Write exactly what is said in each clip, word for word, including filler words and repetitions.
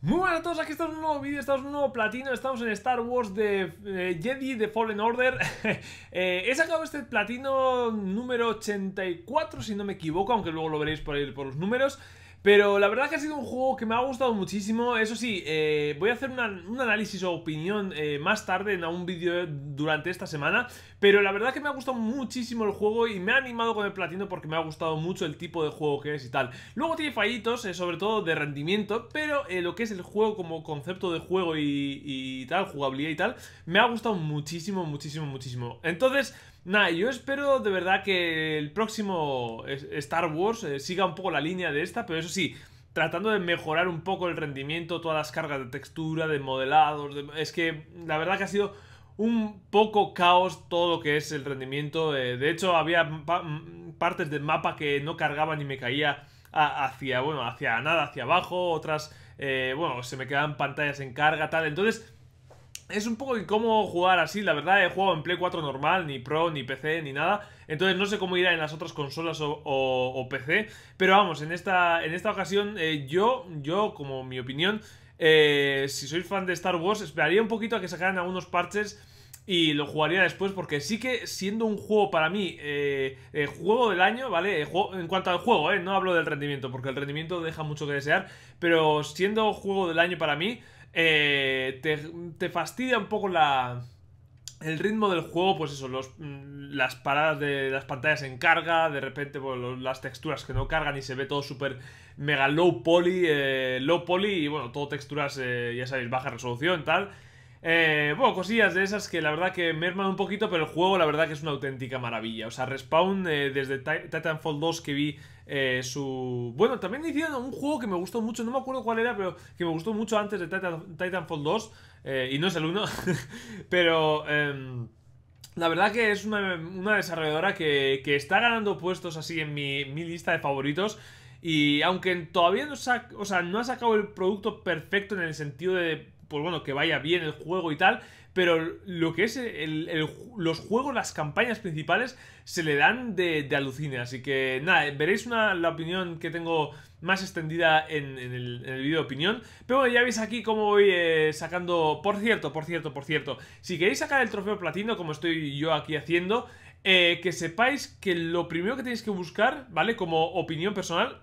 Muy buenas a todos, aquí estamos en un nuevo vídeo, estamos en un nuevo platino, estamos en Star Wars de eh, Jedi de Fallen Order. eh, He sacado este platino número ochenta y cuatro, si no me equivoco, aunque luego lo veréis por, ahí, por los números. Pero la verdad que ha sido un juego que me ha gustado muchísimo. Eso sí, eh, voy a hacer una, un análisis o opinión eh, más tarde en algún vídeo durante esta semana. Pero la verdad que me ha gustado muchísimo el juego y me ha animado con el platino porque me ha gustado mucho el tipo de juego que es y tal. Luego tiene fallitos, eh, sobre todo de rendimiento, pero eh, lo que es el juego como concepto de juego y, y tal, jugabilidad y tal, me ha gustado muchísimo, muchísimo, muchísimo. Entonces... Nada, yo espero de verdad que el próximo Star Wars eh, siga un poco la línea de esta, pero eso sí, tratando de mejorar un poco el rendimiento, todas las cargas de textura, de modelados, de... es que la verdad que ha sido un poco caos todo lo que es el rendimiento. Eh, de hecho, había pa partes del mapa que no cargaban y me caía hacia, bueno, hacia nada, hacia abajo, otras, eh, bueno, se me quedaban pantallas en carga, tal, entonces... Es un poco incómodo jugar así, la verdad. He jugado en Play cuatro normal, ni Pro, ni P C, ni nada. Entonces no sé cómo irá en las otras consolas o, o, o P C. Pero vamos, en esta, en esta ocasión eh, yo, yo, como mi opinión, eh, si sois fan de Star Wars, esperaría un poquito a que sacaran algunos parches y lo jugaría después, porque sí que siendo un juego para mí, eh, eh, juego del año, ¿vale? Eh, juego, en cuanto al juego, eh, no hablo del rendimiento, porque el rendimiento deja mucho que desear. Pero siendo juego del año para mí... Eh, te, te fastidia un poco la, el ritmo del juego, pues eso, los, las paradas de las pantallas en carga, de repente pues, los, las texturas que no cargan y se ve todo súper mega low poly, eh, low poly y bueno, todo texturas, eh, ya sabéis, baja resolución, tal. Eh, bueno, cosillas de esas que la verdad que merman un poquito, pero el juego la verdad que es una auténtica maravilla. O sea, Respawn, eh, desde Titanfall dos que vi eh, su... Bueno, también hicieron un juego que me gustó mucho, no me acuerdo cuál era, pero que me gustó mucho antes de Titanfall dos, eh, y no es el uno, pero... Eh... La verdad que es una, una desarrolladora que, que está ganando puestos así en mi, mi lista de favoritos. Y aunque todavía no, sac, o sea, no ha sacado el producto perfecto en el sentido de... Pues bueno, que vaya bien el juego y tal, pero lo que es el, el, los juegos, las campañas principales, se le dan de, de alucina. Así que nada, veréis una, la opinión que tengo más extendida en, en el, en el vídeo de opinión. Pero bueno, ya veis aquí cómo voy eh, sacando... Por cierto, por cierto, por cierto, si queréis sacar el trofeo platino, como estoy yo aquí haciendo, eh, que sepáis que lo primero que tenéis que buscar, ¿vale? Como opinión personal,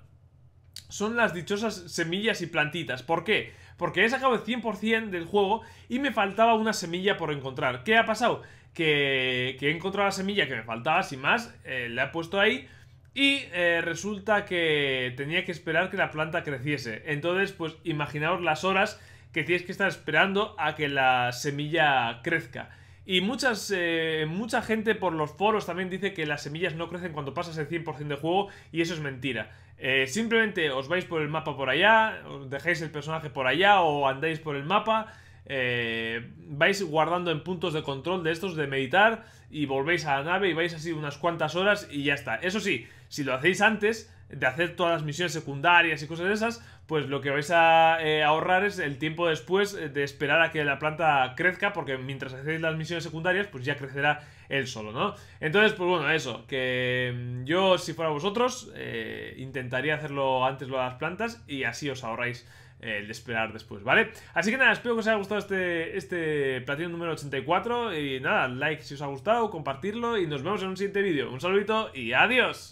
son las dichosas semillas y plantitas. ¿Por qué? Porque he sacado el cien por cien del juego y me faltaba una semilla por encontrar. ¿Qué ha pasado? Que, que he encontrado la semilla que me faltaba, sin más, eh, la he puesto ahí y eh, resulta que tenía que esperar que la planta creciese. Entonces, pues imaginaos las horas que tienes que estar esperando a que la semilla crezca. Y muchas, eh, mucha gente por los foros también dice que las semillas no crecen cuando pasas el cien por cien de juego, y eso es mentira. Eh, simplemente os vais por el mapa por allá, os dejáis el personaje por allá o andáis por el mapa, eh, vais guardando en puntos de control de estos de meditar y volvéis a la nave y vais así unas cuantas horas y ya está. Eso sí, si lo hacéis antes de hacer todas las misiones secundarias y cosas de esas, pues lo que vais a eh, ahorrar es el tiempo después de esperar a que la planta crezca, porque mientras hacéis las misiones secundarias, pues ya crecerá él solo, ¿no? Entonces, pues bueno, eso, que yo, si fuera vosotros, eh, intentaría hacerlo antes lo de las plantas y así os ahorráis eh, el de esperar después, ¿vale? Así que nada, espero que os haya gustado este, este platino número ochenta y cuatro y nada, like si os ha gustado, compartirlo y nos vemos en un siguiente vídeo. Un saludito y adiós.